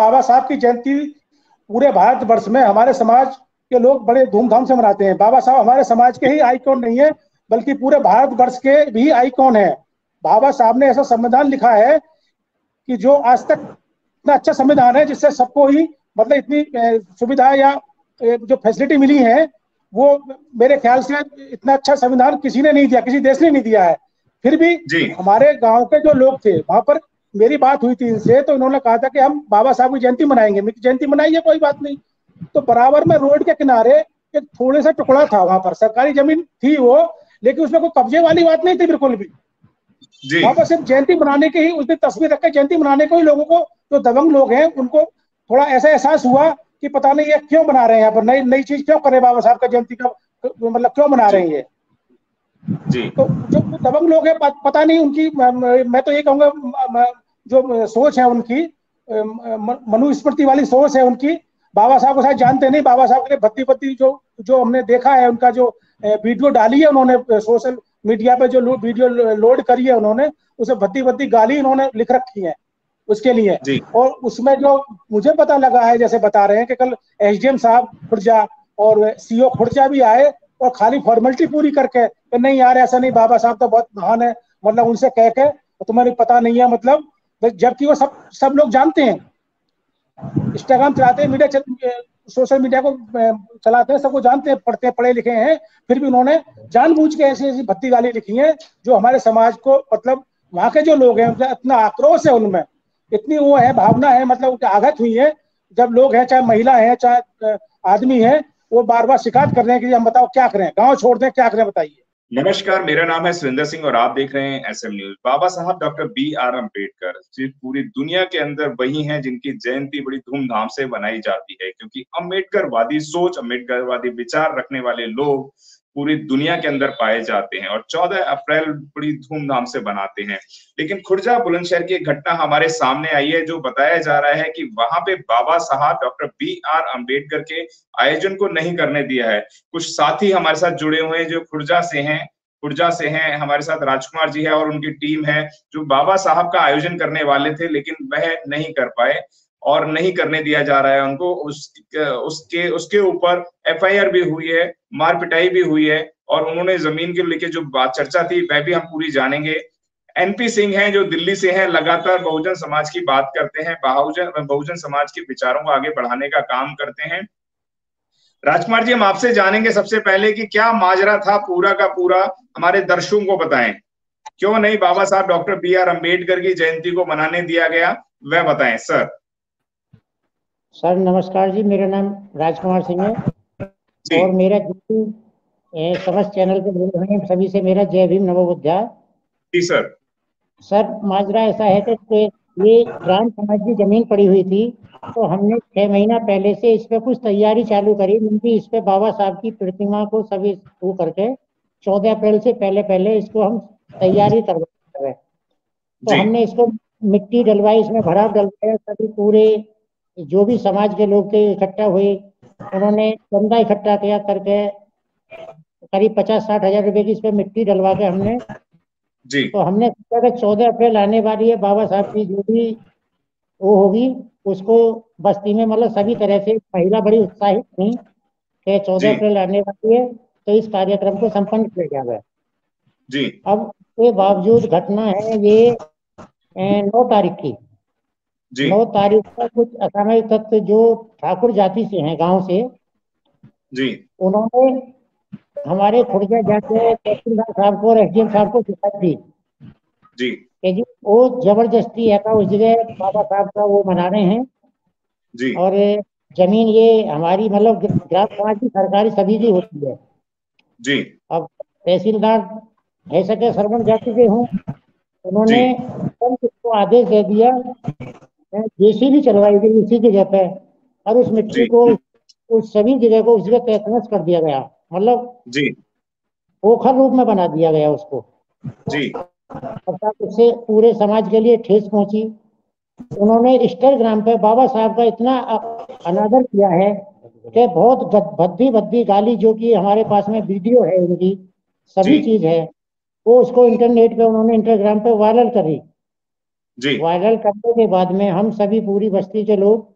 बाबा साहब की जयंती पूरे भारतवर्ष में हमारे समाज के लोग बड़े धूमधाम से मनाते हैं। बाबा साहब हमारे समाज के ही आइकॉन नहीं है बल्कि पूरे भारतवर्ष के भी आइकॉन है। बाबा साहब ने ऐसा संविधान लिखा है कि जो आज तक इतना अच्छा संविधान है जिससे सबको ही मतलब इतनी सुविधा या जो फैसिलिटी मिली है वो मेरे ख्याल से इतना अच्छा संविधान किसी ने नहीं दिया, किसी देश ने नहीं दिया है। फिर भी हमारे गांव के जो लोग थे वहां पर मेरी बात हुई थी इनसे, तो इन्होंने कहा था कि हम बाबा साहब की जयंती मनाएंगे। मेरी जयंती मनाइए कोई बात नहीं। तो बराबर में रोड के किनारे एक थोड़े सा टुकड़ा था, वहां पर सरकारी जमीन थी वो, लेकिन उसमें कोई कब्जे वाली बात नहीं थी बिल्कुल भी। वहां पर सिर्फ जयंती मनाने के ही उस दिन तस्वीर रख के जयंती मनाने को ही लोगों को जो दबंग लोग हैं उनको थोड़ा ऐसा एहसास हुआ कि पता नहीं ये क्यों बना रहे हैं, यहाँ पर नई नई चीज क्यों कर रहे हैं, बाबा साहब का जयंती का मतलब क्यों मना रहे हैं ये। तो जो दबंग लोग हैं पता नहीं उनकी, मैं तो ये कहूँगा जो सोच है उनकी मनुस्मृति वाली सोच है उनकी, बाबा साहब को शायद जानते नहीं। बाबा साहब के लिए भद्दी भद्दी जो जो हमने देखा है, उनका जो वीडियो डाली है उन्होंने सोशल मीडिया पे, जो वीडियो लोड करी है उन्होंने, उसे भद्दी भद्दी गाली उन्होंने लिख रखी है उसके लिए। और उसमें जो मुझे पता लगा है, जैसे बता रहे हैं कि कल एसडीएम साहब खुर्जा और सीओ खुर्जा भी आए और खाली फॉर्मेलिटी पूरी करके कि नहीं यार ऐसा नहीं, बाबा साहब तो बहुत महान है, मतलब उनसे कह के तुम्हें पता नहीं है, मतलब जबकि वो सब लोग जानते हैं, इंस्टाग्राम चलाते हैं, मीडिया सोशल मीडिया को चलाते हैं, सबको जानते हैं, पढ़ते पढ़े लिखे हैं। फिर भी उन्होंने जानबूझ के ऐसी ऐसी भद्दी गाली लिखी है जो हमारे समाज को मतलब वहाँ के जो लोग हैं इतना आक्रोश है उनमें, इतनी वो है भावना है, मतलब उनकी आघात हुई है। जब लोग हैं चाहे महिला है चाहे आदमी है, वो बार बार शिकायत कर रहे हैं कि हम बताओ क्या करें, गांव छोड़ दें क्या करें, बताइए। नमस्कार, मेरा नाम है सुरेंदर सिंह और आप देख रहे हैं SM news. Baba Sahab doctor B R Ambedkar पूरी दुनिया के अंदर वही हैं जिनकी जयंती बड़ी धूमधाम से मनाई जाती है, क्योंकि अम्बेडकरवादी सोच, अम्बेडकरवादी विचार रखने वाले लोग पूरी दुनिया के अंदर पाए जाते हैं और 14 अप्रैल बड़ी धूमधाम से बनाते हैं। लेकिन खुर्जा बुलंदशहर की एक घटना हमारे सामने आई है जो बताया जा रहा है कि वहां पे बाबा Sahab doctor B R Ambedkar के आयोजन को नहीं करने दिया है। कुछ साथी हमारे साथ जुड़े हुए हैं जो खुर्जा से हैं, हमारे साथ राजकुमार जी है और उनकी टीम है जो बाबा साहब का आयोजन करने वाले थे, लेकिन वह नहीं कर पाए और नहीं करने दिया जा रहा है उनको। उसके ऊपर एफआईआर भी हुई है, मारपिटाई भी हुई है और उन्होंने जमीन के लेके जो बात चर्चा थी वह भी हम पूरी जानेंगे। एनपी सिंह हैं जो दिल्ली से हैं, लगातार बहुजन समाज की बात करते हैं, बहुजन समाज के विचारों को आगे बढ़ाने का काम करते हैं। राजकुमार जी, हम आपसे जानेंगे सबसे पहले कि क्या माजरा था पूरा का पूरा, हमारे दर्शकों को बताएं क्यों नहीं बाबा Sahab doctor B R Ambedkar की जयंती को मनाने दिया गया, वह बताएं। सर नमस्कार जी, मेरा नाम राजकुमार सिंह है और मेरा समस्त चैनल के बोल सभी से मेरा जय भीम नवोबुद्धाय। जी सर माजरा ऐसा है कि ये ग्राम समाज की जमीन पड़ी हुई थी, तो हमने 6 महीना पहले से इस पे कुछ तैयारी चालू करी, क्योंकि इस पे बाबा साहब की प्रतिमा को सभी वो करके 14 अप्रैल से पहले इसको हम तैयारी करवा रहे। तो हमने इसको मिट्टी डलवाई, इसमें भराव डलवाया, सभी पूरे जो भी समाज के लोग थे इकट्ठा हुए, उन्होंने चंदा इकट्ठा किया करके करीब 50-60 हजार रुपए की इस पे मिट्टी डलवा के हमने तो हमने सोचा कि 14 अप्रैल आने वाली है, बाबा साहब की जो भी वो होगी उसको बस्ती में मतलब सभी तरह से महिला बड़ी उत्साहित थी कि 14 अप्रैल आने वाली है, तो इस कार्यक्रम को संपन्न किया गया है। अब के बावजूद घटना है ये 9 तारीख की, 9 तारीख का कुछ असामाजिक तत्व जो ठाकुर जाति से हैं गांव से उन्होंने हमारे खुर्जा जाके तहसीलदार साहब को और एसडीएम साहब को शिकायत दी कि वो जबरदस्ती है का उस जगह बाबा साहब का वो मना रहे हैं और जमीन ये हमारी मतलब ग्राम समाज की सरकारी सभी होती है। अब तहसीलदार है सके सरपंच जाति के हूँ, उन्होंने उसको आदेश दे दिया, जेसीबी चलवाई गई उसी की जगह पे और उस मिट्टी को उस सभी जगह को उस जगह तहस-नहस कर दिया गया, मतलब पोखर रूप में बना दिया गया उसको। अर्थात उससे पूरे समाज के लिए ठेस पहुंची। उन्होंने इंस्टाग्राम पे बाबा साहब का इतना अनादर किया है कि बहुत भद्दी गाली, जो कि हमारे पास में वीडियो है उनकी सभी चीज है, वो उसको इंटरनेट पे उन्होंने इंस्टाग्राम पे वायरल करी। वायरल करने के बाद में हम सभी पूरी बस्ती के लोग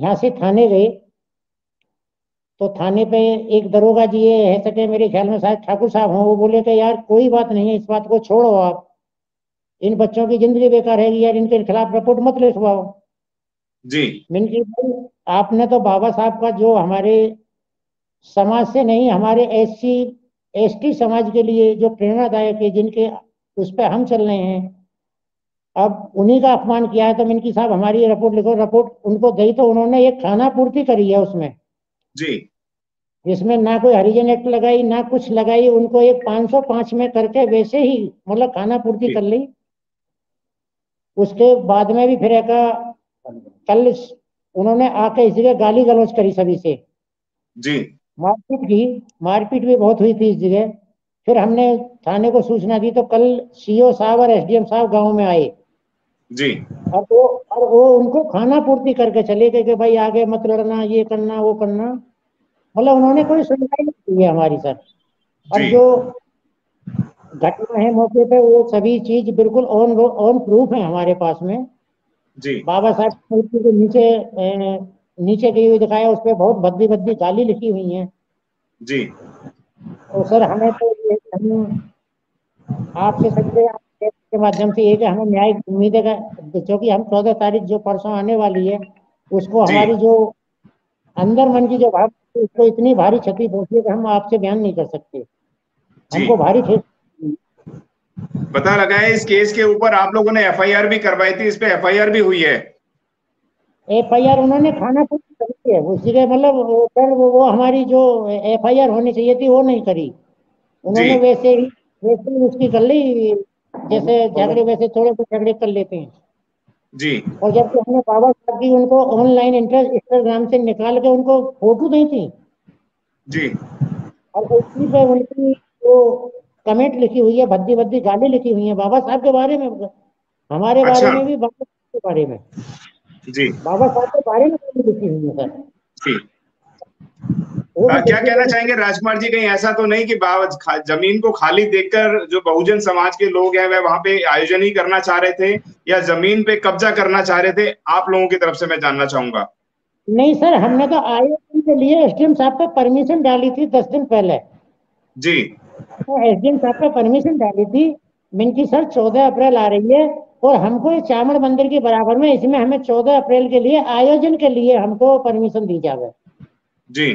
यहाँ से थाने गए, तो थाने पे एक दरोगा जी है सके, मेरे ख्याल में शायद ठाकुर साहब हों, वो बोले कि यार कोई बात नहीं है, इस बात को छोड़ो, आप इन बच्चों की जिंदगी बेकार है यार, इनके खिलाफ रिपोर्ट मत लिखवाओ जी। आपने तो बाबा साहब का जो हमारे समाज से नहीं, हमारे SC ST समाज के लिए जो प्रेरणादायक है, जिनके उस पर हम चल रहे हैं, अब उन्हीं का अपमान किया है, तो इनकी साहब हमारी रिपोर्ट लिखो। रिपोर्ट उनको दी तो उन्होंने एक खाना पूर्ति करी है उसमें जी, जिसमें ना कोई हरिजन एक्ट लगाई ना कुछ लगाई, उनको एक 505 में करके वैसे ही मतलब खाना पूर्ति कर ली। उसके बाद में भी फिर एक कल उन्होंने आके इस जगह गाली गलौज करी सभी से जी, मारपीट की, मारपीट भी बहुत हुई थी इस जगह। फिर हमने थाने को सूचना दी, तो कल CO साहब और SDM साहब गांव में आए जी, और वो उनको खाना पूर्ति करके चले गए कि भाई आगे मत लड़ना, ये करना वो करना, मतलब उन्होंने कोई सुनवाई नहीं की है हमारी सर। और जो घटना है मौके पे वो सभी चीज बिल्कुल ऑन प्रूफ है हमारे पास में जी। बाबा साहब की मूर्ति के नीचे गई हुई दिखाया, उस पर बहुत बदली बदली गाली लिखी हुई है जी। तो सर हमें तो आपसे सबसे के माध्यम से ये कि हमें न्याय उम्मीद है, क्योंकि हम 14 तारीख जो परसों आने वाली है उसको हमारी जो अंदर मन की जो भाव, उसको इतनी भारी क्षति पहुंची है कि हम आपसे बयान नहीं कर सकते, हमको भारी पता लगा है। इस केस के ऊपर आप लोगों ने FIR भी करवाई थी, इस पे FIR भी हुई है। FIR उन्होंने खाना पूरी करी है उसी के, मतलब वो हमारी जो FIR होनी चाहिए थी वो नहीं करी उन्होंने, वैसे ही उसकी कर ली, जैसे झगड़े वैसे थोड़े से झगड़े कर लेते हैं जी। और जबकि हमने बाबा साहब की उनको ऑनलाइन इंस्टाग्राम से निकाल के उनको फोटो दी थी जी, और उसी पे उनकी वो कमेंट लिखी हुई है, भद्दी भद्दी गाली लिखी हुई है बाबा साहब के बारे में, हमारे बारे में भी, बाबा साहब के बारे में जी, बाबा साहब के बारे में लिखी हुई है सर जी। क्या कहना चाहेंगे राजकुमार जी, कहीं ऐसा तो नहीं कि जमीन को खाली देखकर जो बहुजन समाज के लोग हैं वह वहां पे आयोजन ही करना चाह रहे थे, या जमीन पे कब्जा करना चाह रहे थे, आप लोगों की तरफ से मैं जानना चाहूंगा। नहीं सर, हमने तो आयोजन के लिए SDM साहब पे परमिशन डाली थी 10 दिन पहले जी, तो SDM साहब पे परमिशन डाली थी मिनकी सर। 14 अप्रैल आ रही है और हमको ये चामड़ मंदिर के बराबर में, इसमें हमें 14 अप्रैल के लिए आयोजन के लिए हमको परमिशन दी जाए जी।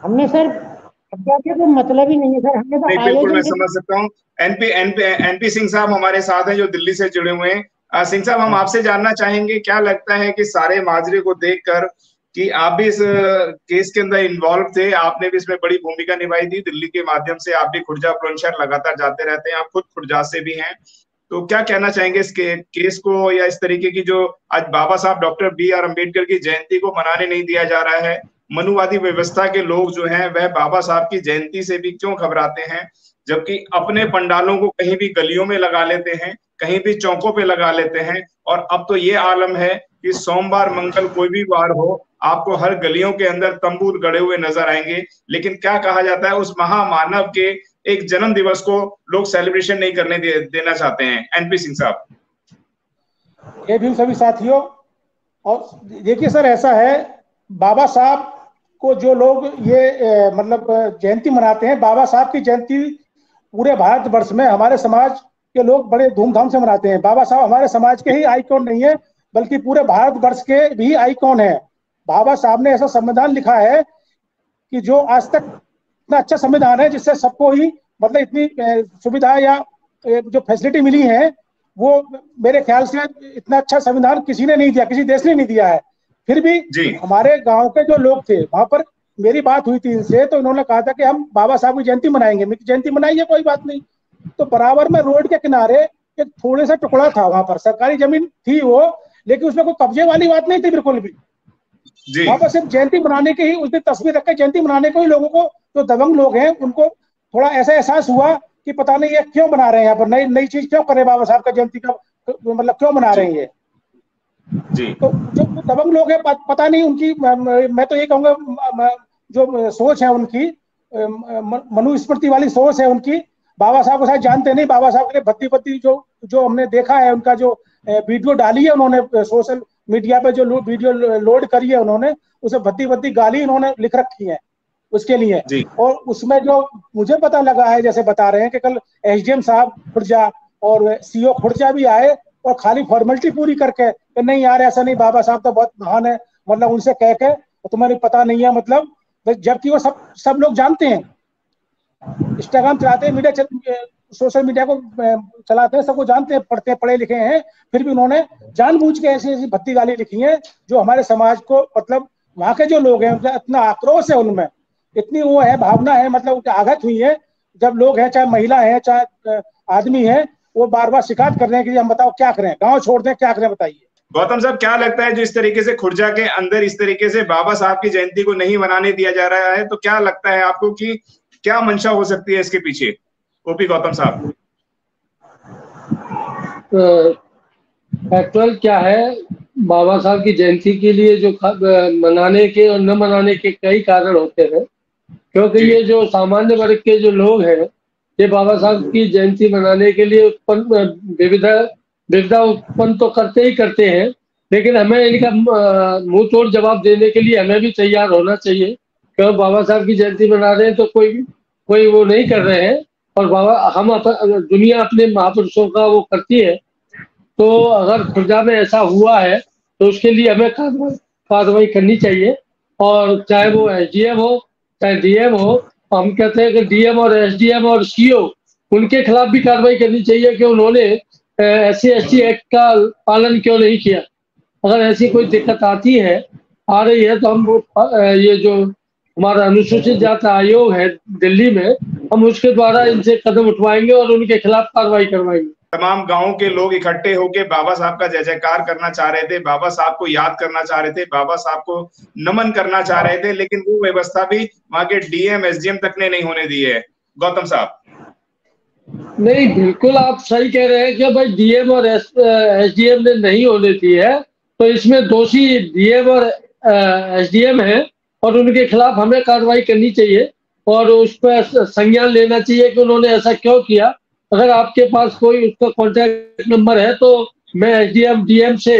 हमने सर क्या क्या तो मतलब ही नहीं है सर, हमने तो बिल्कुल मैं समझ सकता हूँ। एनपी सिंह साहब हमारे साथ हैं जो दिल्ली से जुड़े हुए हैं। सिंह साहब, हम आपसे जानना चाहेंगे, क्या लगता है कि सारे माजरे को देखकर कि आप भी इस केस के अंदर इन्वॉल्व थे, आपने भी इसमें बड़ी भूमिका निभाई थी, दिल्ली के माध्यम से आप भी खुर्जा बुलंदशहर लगातार जाते रहते हैं, आप खुद खुर्जा से भी हैं, तो क्या कहना चाहेंगे इस केस को, या इस तरीके की जो आज बाबा साहब डॉक्टर BR अम्बेडकर की जयंती को मनाने नहीं दिया जा रहा है, मनुवादी व्यवस्था के लोग जो हैं वह बाबा साहब की जयंती से भी क्यों घबराते हैं, जबकि अपने पंडालों को कहीं भी गलियों में लगा लेते हैं, कहीं भी चौकों पे लगा लेते हैं, और अब तो ये आलम है कि सोमवार मंगल कोई भी वार हो आपको हर गलियों के अंदर तंबू गड़े हुए नजर आएंगे। लेकिन क्या कहा जाता है, उस महामानव के एक जन्म दिवस को लोग सेलिब्रेशन नहीं करने देना चाहते हैं। एनपी सिंह साहब। ये भी सभी साथियों, और देखिए सर ऐसा है, बाबा साहब को जो लोग ये मतलब जयंती मनाते हैं, बाबा साहब की जयंती पूरे भारतवर्ष में हमारे समाज के लोग बड़े धूमधाम से मनाते हैं। बाबा साहब हमारे समाज के ही आइकॉन नहीं है बल्कि पूरे भारतवर्ष के भी आइकॉन है। बाबा साहब ने ऐसा संविधान लिखा है कि जो आज तक इतना अच्छा संविधान है, जिससे सबको ही मतलब इतनी सुविधा या जो फैसिलिटी मिली है, वो मेरे ख्याल से इतना अच्छा संविधान किसी ने नहीं दिया, किसी देश ने नहीं दिया है। फिर भी हमारे गांव के जो लोग थे, वहां पर मेरी बात हुई थी इनसे, तो इन्होंने कहा था कि हम बाबा साहब की जयंती मनाएंगे। मेरी जयंती मनाई है, कोई बात नहीं। तो बराबर में रोड के किनारे एक थोड़े सा टुकड़ा था, वहां पर सरकारी जमीन थी वो, लेकिन उसमें कोई कब्जे वाली बात नहीं थी बिल्कुल भी। वहां पर सिर्फ जयंती मनाने के ही, उसने तस्वीर रखकर जयंती मनाने को ही लोगों को, जो दबंग लोग हैं उनको थोड़ा ऐसा एहसास हुआ कि पता नहीं ये क्यों मना रहे हैं, यहाँ पर नई नई चीज क्यों कर रहे हैं, बाबा साहब का जयंती का मतलब क्यों मना रहे हैं ये जी। तो जो दबंग लोग हैं, पता नहीं उनकी, मैं तो ये कहूंगा जो सोच है उनकी, मनुस्मृति वाली सोच है उनकी, बाबा साहब को शायद जानते नहीं, बाबा साहब के लिए भद्दी भद्दी जो जो हमने देखा है, उनका जो वीडियो डाली है उन्होंने सोशल मीडिया पे, जो वीडियो लोड करी है उन्होंने, उसे भद्दी भद्दी गाली उन्होंने लिख रखी है उसके लिए। और उसमें जो मुझे पता लगा है, जैसे बता रहे हैं कि कल एसडीएम साहब खुर्जा और सीओ खुर्जा भी आए और खाली फॉर्मेलिटी पूरी करके कि नहीं यार ऐसा नहीं, बाबा साहब तो बहुत महान है, मतलब उनसे कह के तुम्हें पता नहीं है, मतलब जबकि वो सब लोग जानते हैं, इंस्टाग्राम चलाते हैं, मीडिया सोशल मीडिया को चलाते हैं, सबको जानते हैं, पढ़ते हैं, पढ़े लिखे हैं, फिर भी उन्होंने जानबूझ के ऐसी ऐसी भद्दी गाली लिखी है जो हमारे समाज को, मतलब वहाँ के जो लोग हैं उनका इतना आक्रोश है, उनमें इतनी वो है भावना है, मतलब उनकी आघात हुई है। जब लोग हैं, चाहे महिला है चाहे आदमी है, वो बार बार शिकायत कर रहे हैं कि हम बताओ क्या करें, गांव छोड़ दें, क्या करें, बताइए। गौतम साहब क्या लगता है जो इस तरीके से खुर्जा के अंदर इस तरीके से बाबा साहब की जयंती को नहीं मनाने दिया जा रहा है, तो क्या लगता है आपको कि क्या मंशा हो सकती है इसके पीछे? ओपी गौतम साहब, फैक्चुअल क्या है? बाबा साहब की जयंती के लिए जो मनाने के और न मनाने के कई कारण होते हैं, क्योंकि ये जो सामान्य वर्ग के जो लोग हैं ये बाबा साहब की जयंती मनाने के लिए उत्पन्न विविधा उत्पन्न तो करते ही करते हैं, लेकिन हमें इनका मुंह तोड़ जवाब देने के लिए हमें भी तैयार होना चाहिए। क्योंकि बाबा साहब की जयंती मना रहे हैं तो कोई वो नहीं कर रहे हैं, और बाबा दुनिया अपने महापुरुषों का वो करती है, तो अगर खुर्जा में ऐसा हुआ है तो उसके लिए हमें कार्रवाई करनी चाहिए। और चाहे वो एसडीएम हो चाहे डीएम हो, हम कहते हैं कि डीएम और एसडीएम और सीओ उनके खिलाफ भी कार्रवाई करनी चाहिए कि उन्होंने SC/ST एक्ट का पालन क्यों नहीं किया। अगर ऐसी कोई दिक्कत आ रही है तो हम ये जो हमारा अनुसूचित जाति आयोग है दिल्ली में, हम उसके द्वारा इनसे कदम उठवाएंगे और उनके खिलाफ कार्रवाई करवाएंगे। तमाम गाँव के लोग इकट्ठे होकर बाबा साहब का जय जयकार करना चाह रहे थे, बाबा साहब को याद करना चाह रहे थे, बाबा साहब को नमन करना चाह रहे थे, लेकिन वो व्यवस्था भी वहाँ के डीएम एसडीएम तक ने नहीं होने दी है। गौतम साहब, नहीं बिल्कुल आप सही कह रहे हैं कि भाई डीएम और एसडीएम ने नहीं होने दी है, तो इसमें दोषी डीएम और एसडीएम है और उनके खिलाफ हमें कार्रवाई करनी चाहिए और उस पर संज्ञान लेना चाहिए कि उन्होंने ऐसा क्यों किया। अगर आपके पास कोई उसका कॉन्टैक्ट नंबर है तो मैं एसडीएम डीएम से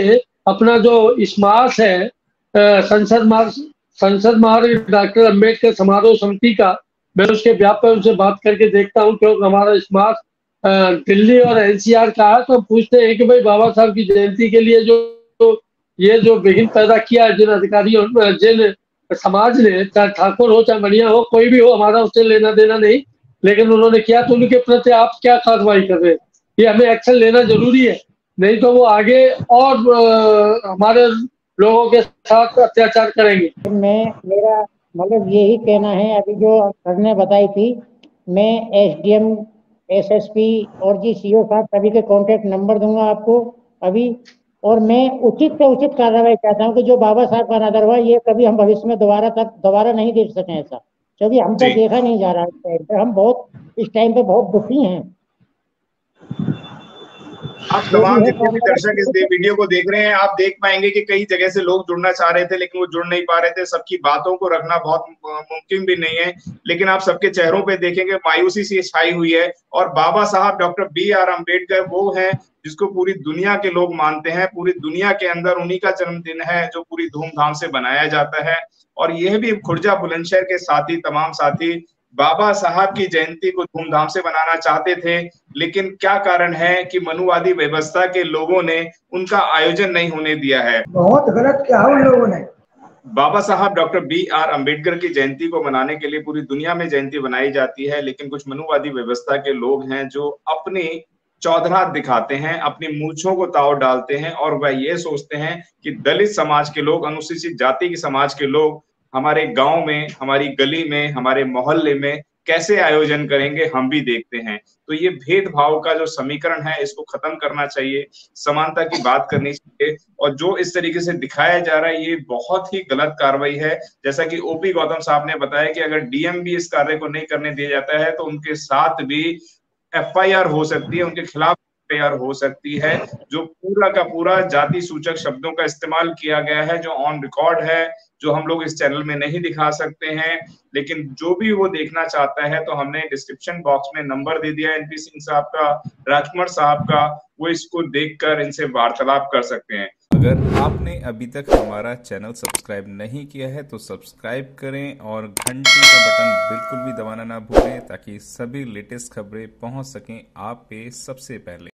अपना जो इस मार्च है संसद मार्ग डॉक्टर अम्बेडकर समारोह समिति का, मैं उसके व्यापार उनसे बात करके देखता हूँ, क्योंकि हमारा इस मार्च दिल्ली और एनसीआर का है, तो हम पूछते हैं कि भाई बाबा साहब की जयंती के लिए जो विघ्न पैदा किया जिन अधिकारियों जिन समाज ने, चाहे ठाकुर हो चाहे मणिया हो कोई भी हो, हमारा उससे लेना देना नहीं, लेकिन उन्होंने किया तो उनके प्रति आप क्या कार्रवाई कर रहे हैं? ये हमें एक्शन लेना जरूरी है, नहीं तो वो आगे और हमारे लोगों के साथ अत्याचार करेंगे। मेरा मतलब यही कहना है, अभी जो सर ने बताई थी, मैं एसडीएम एसएसपी और जी सीओ साहब सभी के कॉन्टेक्ट नंबर दूंगा आपको अभी, और मैं उचित से उचित कार्रवाई चाहता हूँ कि जो बाबा साहब का अनादर हुआ ये कभी हम भविष्य में दोबारा नहीं देख सकें ऐसा, क्योंकि हमको देखा नहीं जा रहा है इस टाइम पे, हम बहुत दुखी हैं। आप तमाम जितने भी दर्शक इस वीडियो को देख रहे हैं, आप देख पाएंगे कि कई जगह से लोग जुड़ना चाह रहे थे लेकिन वो जुड़ नहीं पा रहे थे, सबकी बातों को रखना बहुत मुमकिन भी नहीं है, लेकिन आप सबके चेहरों पे देखेंगे मायूसी सी छाई हुई है। और बाबा साहब डॉक्टर BR अम्बेडकर वो है जिसको पूरी दुनिया के लोग मानते हैं, पूरी दुनिया के अंदर उन्हीं का जन्मदिन है जो पूरी धूमधाम से मनाया जाता है। और यह भी खुर्जा बुलंदशहर के साथी तमाम साथी बाबा साहब की जयंती को धूमधाम से मनाना चाहते थे, लेकिन क्या कारण है कि मनुवादी व्यवस्था के लोगों ने उनका आयोजन नहीं होने दिया है। बहुत गलत किया उन लोगों ने। बाबा साहब डॉक्टर BR अम्बेडकर की जयंती को मनाने के लिए पूरी दुनिया में जयंती मनाई जाती है, लेकिन कुछ मनुवादी व्यवस्था के लोग हैं जो अपनी चौधरात दिखाते हैं, अपनी मूंछों को ताव डालते हैं, और वह ये सोचते हैं कि दलित समाज के लोग, अनुसूचित जाति के समाज के लोग हमारे गांव में, हमारी गली में, हमारे मोहल्ले में कैसे आयोजन करेंगे हम भी देखते हैं। तो ये भेदभाव का जो समीकरण है इसको खत्म करना चाहिए, समानता की बात करनी चाहिए, और जो इस तरीके से दिखाया जा रहा है ये बहुत ही गलत कार्रवाई है। जैसा कि ओपी गौतम साहब ने बताया कि अगर डीएम भी इस कार्य को नहीं करने दिया जाता है तो उनके साथ भी FIR हो सकती है, उनके खिलाफ पेयर हो सकती है, जो पूरा का पूरा जाति सूचक शब्दों का इस्तेमाल किया गया है, जो ऑन रिकॉर्ड है, जो हम लोग इस चैनल में नहीं दिखा सकते हैं। लेकिन जो भी वो देखना चाहता है, तो हमने डिस्क्रिप्शन बॉक्स में नंबर दे दिया एनपी सिंह साहब का, राजकुमार साहब का, वो इसको देखकर इनसे वार्तालाप कर सकते हैं। अगर आपने अभी तक हमारा चैनल सब्सक्राइब नहीं किया है तो सब्सक्राइब करें और घंटी का बटन बिल्कुल भी दबाना ना भूलें, ताकि सभी लेटेस्ट खबरें पहुंच सकें आप पे सबसे पहले।